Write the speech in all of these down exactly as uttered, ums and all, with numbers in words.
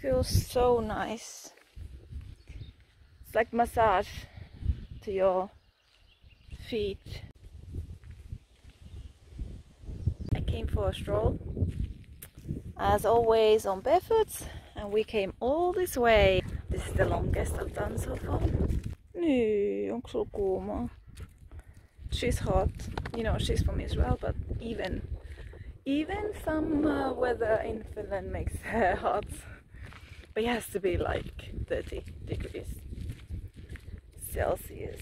feels so nice. It's like massage to your feet. I came for a stroll, as always, on barefoots, and we came all this way. This is the longest I've done so far. Nee, I'm so warm. She's hot. You know, she's from Israel, but even even some uh, weather in Finland makes her hot. But it has to be like thirty degrees Celsius.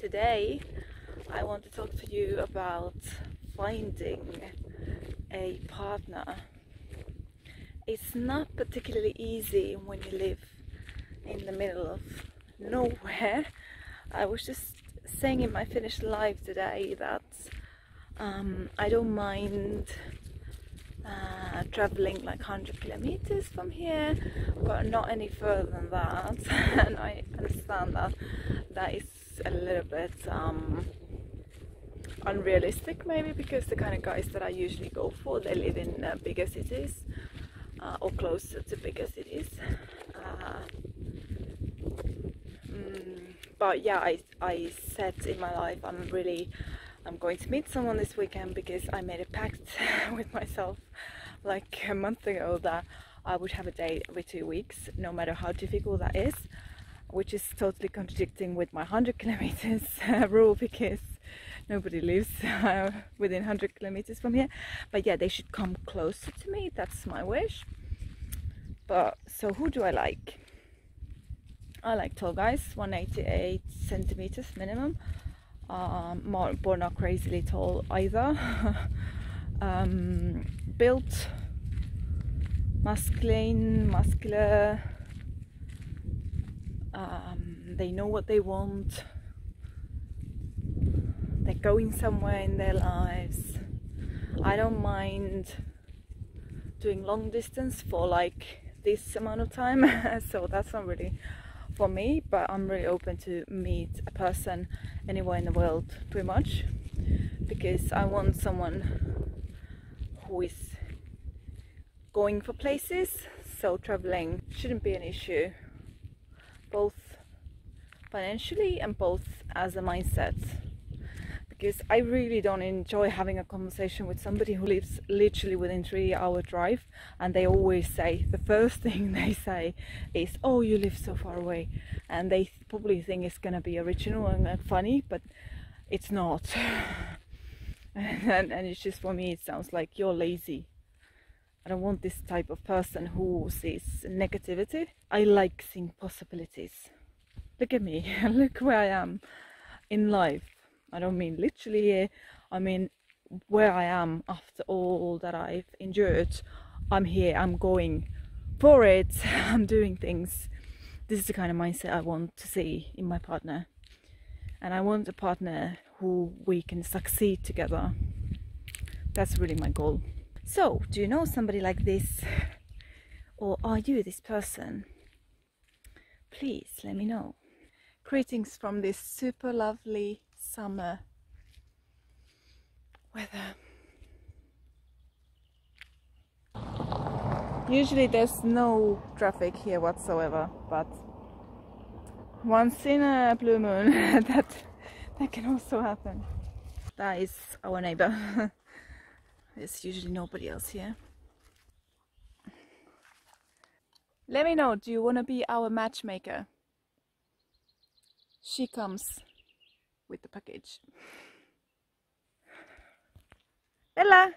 Today I want to talk to you about finding a partner. It's not particularly easy when you live in the middle of nowhere. I was just saying in my Finnish live today that um, I don't mind uh, traveling like one hundred kilometers from here, but not any further than that. And I understand that that is a little bit um, unrealistic, maybe, because the kind of guys that I usually go for, they live in uh, bigger cities uh, or closer to bigger cities. Uh, um, but yeah, I, I said in my life, I'm really I'm going to meet someone this weekend, because I made a pact with myself like a month ago that I would have a date every two weeks, no matter how difficult that is, which is totally contradicting with my one hundred kilometers rule, because nobody lives uh, within one hundred kilometers from here. But yeah, they should come closer to me. That's my wish. But so who do I like? I like tall guys, one hundred eighty-eight centimeters minimum. Um, but not crazily tall either. um, built, masculine, muscular. Um, they know what they want. They're going somewhere in their lives. I don't mind doing long distance for like this amount of time, so that's not really for me, but I'm really open to meet a person anywhere in the world pretty much, because I want someone who is going for places, so traveling shouldn't be an issue, both financially and both as a mindset. Because I really don't enjoy having a conversation with somebody who lives literally within three hour drive, and they always say, the first thing they say is, oh, you live so far away, and they probably think it's gonna be original and funny, but it's not. and, and, and it's just, for me it sounds like you're lazy. I don't want this type of person who sees negativity. I like seeing possibilities. Look at me, look where I am in life. I don't mean literally here, I mean where I am after all that I've endured. I'm here, I'm going for it, I'm doing things. This is the kind of mindset I want to see in my partner. And I want a partner who we can succeed together. That's really my goal. So, do you know somebody like this? Or are you this person? Please let me know. Greetings from this super lovely summer weather. Usually there's no traffic here whatsoever, but once in a blue moon that that can also happen. That is our neighbor. There's usually nobody else here. Let me know, do you want to be our matchmaker? She comes with the package. Bella!